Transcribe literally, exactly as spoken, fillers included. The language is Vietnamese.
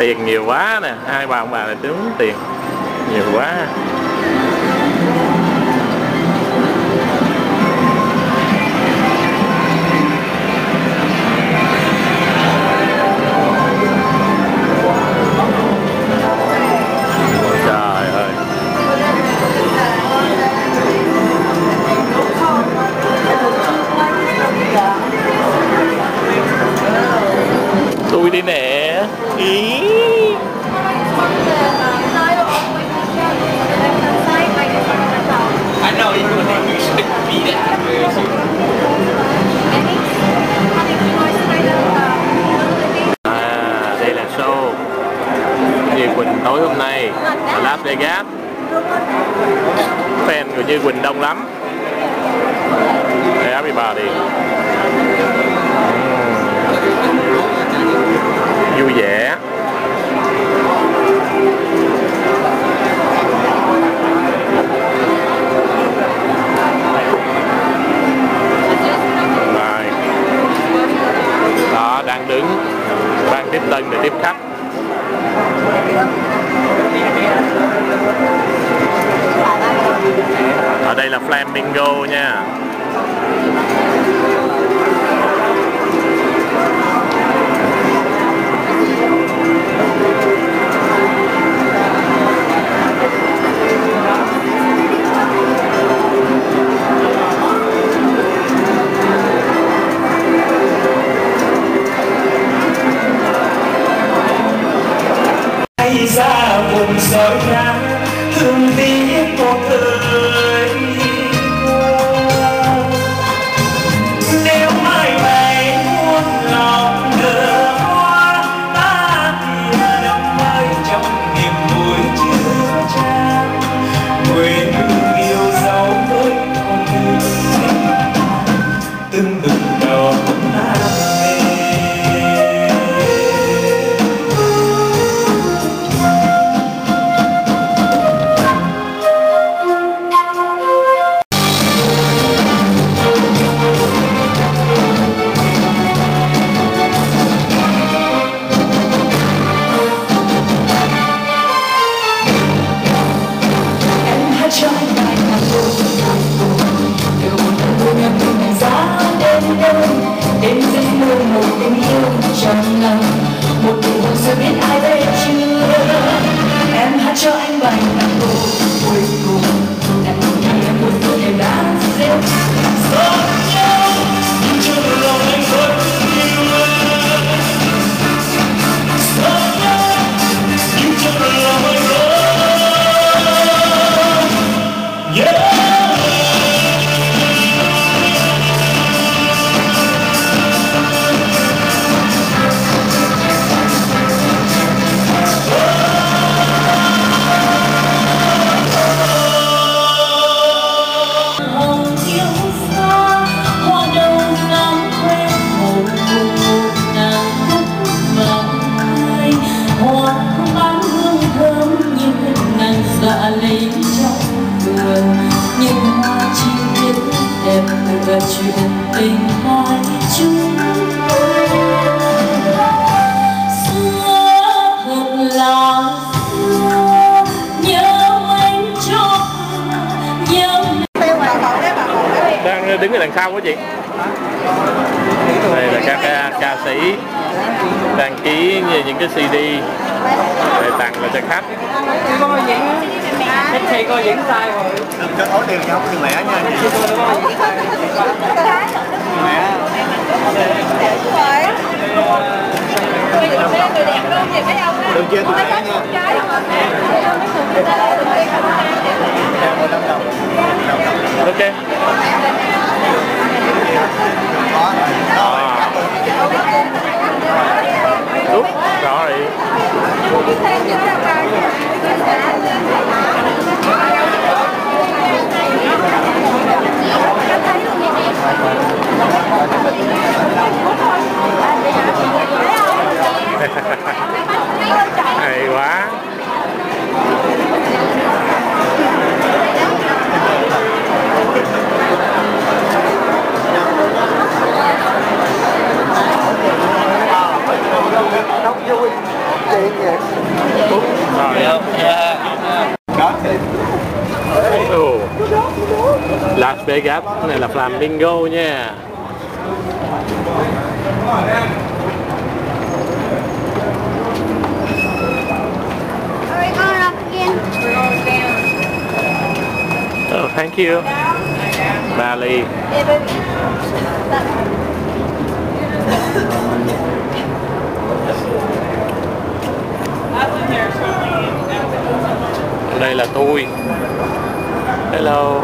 Tiền nhiều quá nè, hai bà ông bà là trúng tiền nhiều quá. Đi nè. Ý. À, đây là show Như Quỳnh tối hôm nay ở Las Vegas. Fan của Như Quỳnh đông lắm. Hey everybody. Vui vẻ. Rồi. Đó, đang đứng ban tiếp tân để tiếp khách. Ở đây là Flamingo nha. Ra buồn sầu nắng thương tiếc một thời nếu mai này muôn lòng nở hoa ta thì nằm mãi trong niềm vui chứa chan quên thương yêu dấu với con đường từng từng đầu năm. Đứng ở đằng sau quá chị. Đây là các ca, ca sĩ đăng ký những cái xê đê để tặng lại cho khách. Thì cô diễn sai rồi. Đừng cho tốn tiền cho ông mẹ nha. Đừng chia tụi mẹ nha. Ok. Đúng rồi. Hay quá. Hãy subscribe cho kênh Như Quỳnh để không bỏ lỡ những video hấp dẫn. bê gáp, cái này là Flamingo nha. Oh, thank you. Bali. Đây là tôi. Hello.